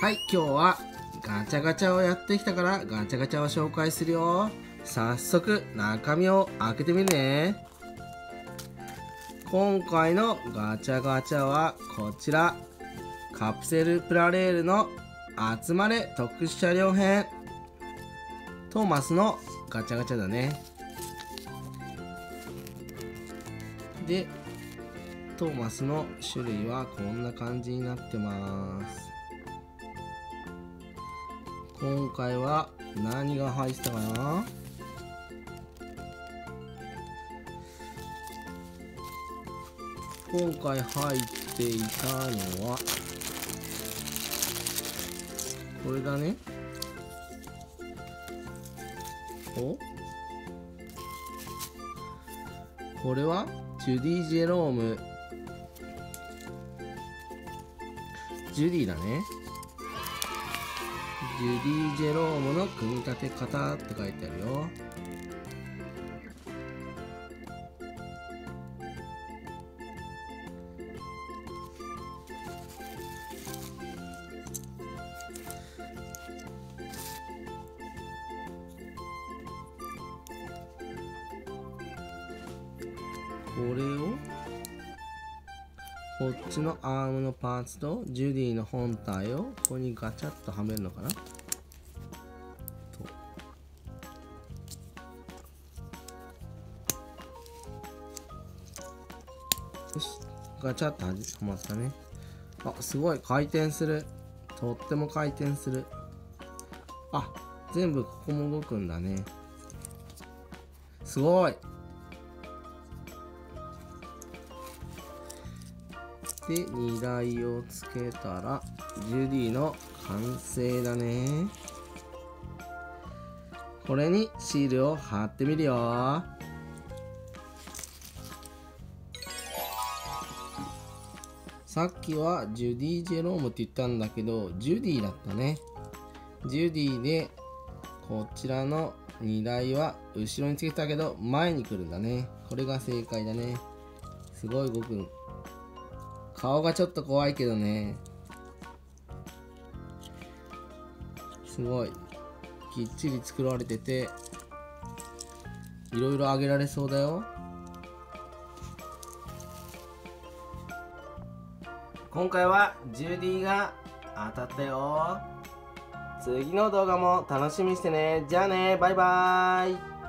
はい、今日はガチャガチャをやってきたからガチャガチャを紹介するよ。早速中身を開けてみるね。今回のガチャガチャはこちら、カプセルプラレールの集まれ特殊車両編、トーマスのガチャガチャだね。でトーマスの種類はこんな感じになってます。今回は何が入ってたかな。今回入っていたのはこれだね。お、これはジュディ・ジェローム、ジュディだね。ジュディ・ジェロームの組み立て方って書いてあるよ。これをこっちのアームのパーツとジュディの本体をここにガチャッとはめるのかなと。よし、ガチャッとはまったね。あ、すごい回転する。とっても回転する。あ、全部ここも動くんだね。すごい。で荷台をつけたらジュディの完成だね。これにシールを貼ってみるよ。さっきはジュディ・ジェロームって言ったんだけどジュディだったね。ジュディでこちらの荷台は後ろにつけたけど前に来るんだね。これが正解だね。すごい動く。顔がちょっと怖いけどね。すごいきっちり作られてていろいろあげられそうだよ。今回はジュディが当たったよ。次の動画も楽しみにしてね。じゃあね、バイバーイ。